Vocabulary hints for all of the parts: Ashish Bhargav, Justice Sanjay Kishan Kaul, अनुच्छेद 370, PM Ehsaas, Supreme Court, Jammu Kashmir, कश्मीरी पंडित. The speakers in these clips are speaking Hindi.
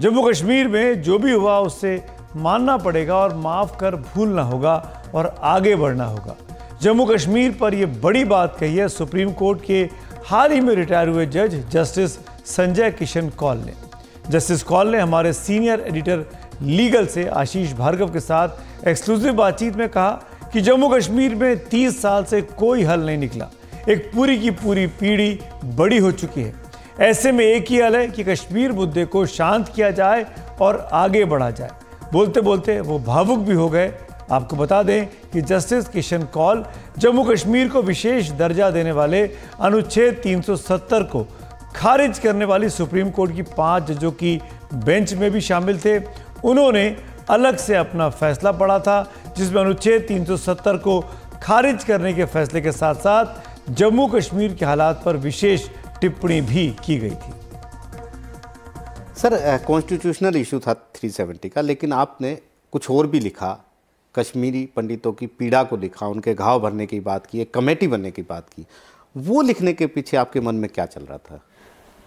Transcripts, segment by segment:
जम्मू कश्मीर में जो भी हुआ उससे मानना पड़ेगा और माफ़ कर भूलना होगा और आगे बढ़ना होगा। जम्मू कश्मीर पर यह बड़ी बात कही है सुप्रीम कोर्ट के हाल ही में रिटायर हुए जज जस्टिस संजय किशन कौल ने। जस्टिस कौल ने हमारे सीनियर एडिटर लीगल से आशीष भार्गव के साथ एक्सक्लूसिव बातचीत में कहा कि जम्मू कश्मीर में 30 साल से कोई हल नहीं निकला। एक पूरी की पूरी पीढ़ी बड़ी हो चुकी है। ऐसे में एक ही हल है कि कश्मीर मुद्दे को शांत किया जाए और आगे बढ़ा जाए। बोलते बोलते वो भावुक भी हो गए। आपको बता दें कि जस्टिस किशन कौल जम्मू कश्मीर को विशेष दर्जा देने वाले अनुच्छेद 370 को खारिज करने वाली सुप्रीम कोर्ट की 5 जजों की बेंच में भी शामिल थे। उन्होंने अलग से अपना फैसला पढ़ा था जिसमें अनुच्छेद 370 को खारिज करने के फैसले के साथ साथ जम्मू कश्मीर के हालात पर विशेष टिप्पणी भी की गई थी। सर, कॉन्स्टिट्यूशनल इशू था 370 का, लेकिन आपने कुछ और भी लिखा, कश्मीरी पंडितों की पीड़ा को लिखा, उनके घाव भरने की बात की, एक कमेटी बनने की बात की। वो लिखने के पीछे आपके मन में क्या चल रहा था?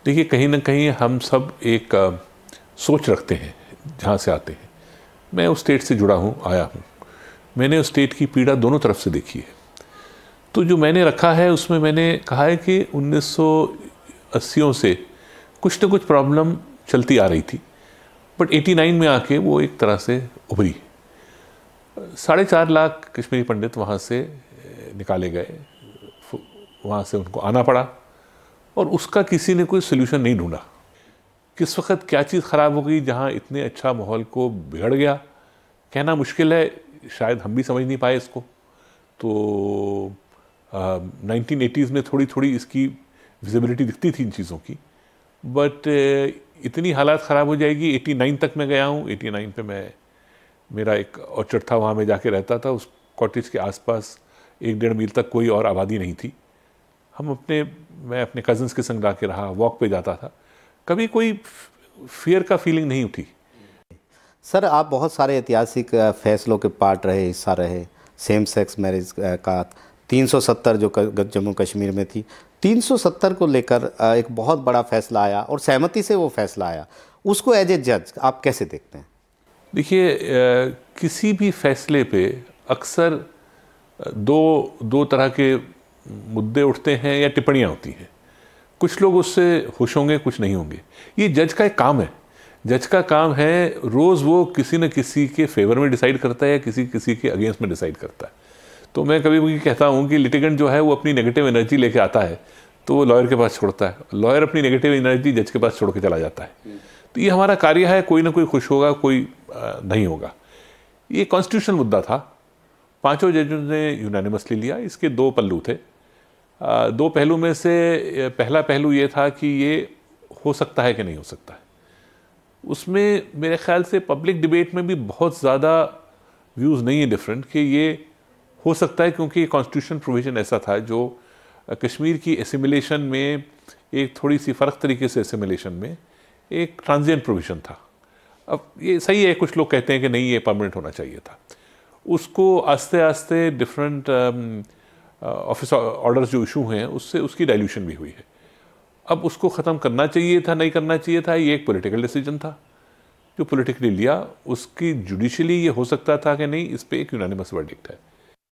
देखिए, कहीं ना कहीं हम सब एक सोच रखते हैं जहाँ से आते हैं। मैं उस स्टेट से जुड़ा हूँ, आया हूँ। मैंने उस स्टेट की पीड़ा दोनों तरफ से देखी है। तो जो मैंने रखा है उसमें मैंने कहा है कि 1980 से कुछ न कुछ प्रॉब्लम चलती आ रही थी, बट 89 में आके वो एक तरह से उभरी। 4.5 लाख कश्मीरी पंडित वहाँ से निकाले गए, वहाँ से उनको आना पड़ा और उसका किसी ने कोई सल्यूशन नहीं ढूंढा। किस वक्त क्या चीज़ ख़राब हो गई जहाँ इतने अच्छा माहौल को बिगड़ गया, कहना मुश्किल है। शायद हम भी समझ नहीं पाए इसको। तो 1980s में थोड़ी थोड़ी इसकी विजिबिलिटी दिखती थी इन चीज़ों की, बट इतनी हालात ख़राब हो जाएगी। 89 तक मैं गया हूँ। 89 पे मेरा एक ऑर्चर्ड था, वहाँ मैं जाके रहता था। उस कॉटेज के आसपास 1-1.5 मील तक कोई और आबादी नहीं थी। मैं अपने कज़न्स के संग जाके रहा, वॉक पे जाता था, कभी कोई फियर का फीलिंग नहीं उठी। सर, आप बहुत सारे ऐतिहासिक फैसलों के पार्ट रहे, हिस्सा रहे। सेम सेक्स मैरिज का 370 जो जम्मू कश्मीर में थी, 370 को लेकर एक बहुत बड़ा फैसला आया और सहमति से वो फैसला आया। उसको एज ए जज आप कैसे देखते हैं? देखिए, किसी भी फैसले पे अक्सर दो तरह के मुद्दे उठते हैं या टिप्पणियाँ होती हैं। कुछ लोग उससे खुश होंगे, कुछ नहीं होंगे। ये जज का एक काम है। जज का काम है, रोज़ वो किसी न किसी के फेवर में डिसाइड करता है या किसी के अगेंस्ट में डिसाइड करता है। तो मैं कभी भी कहता हूँ कि लिटिगेंट जो है वो अपनी नेगेटिव एनर्जी लेके आता है तो वो लॉयर के पास छोड़ता है, लॉयर अपनी नेगेटिव एनर्जी जज के पास छोड़ के चला जाता है। तो ये हमारा कार्य है, कोई ना कोई खुश होगा, कोई नहीं होगा। ये कॉन्स्टिट्यूशनल मुद्दा था, 5 जजों ने यूनानिमसली लिया। इसके 2 पहलू थे। 2 पहलू में से पहला पहलू ये था कि ये हो सकता है कि नहीं हो सकता है। उसमें मेरे ख्याल से पब्लिक डिबेट में भी बहुत ज़्यादा व्यूज़ नहीं है डिफरेंट कि ये हो सकता है, क्योंकि कॉन्स्टिट्यूशन प्रोविज़न ऐसा था जो कश्मीर की एसिमिलेशन में एक थोड़ी सी फ़र्क तरीके से एसिमिलेशन में एक ट्रांजिएंट प्रोविज़न था। अब ये सही है, कुछ लोग कहते हैं कि नहीं ये परमानेंट होना चाहिए था। उसको आस्ते आस्ते डिफरेंट ऑफिस ऑर्डर्स जो इशू हैं उससे उसकी डाइल्यूशन भी हुई है। अब उसको ख़त्म करना चाहिए था, नहीं करना चाहिए था, ये एक पॉलिटिकल डिसीजन था जो पॉलिटिकली लिया। उसकी जुडिशली ये हो सकता था कि नहीं, इस पर एक यूनानिमस वर्डिक्ट है।